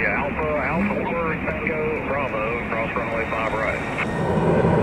Alpha, Alpha, Tango, Bravo, cross runway 5 right.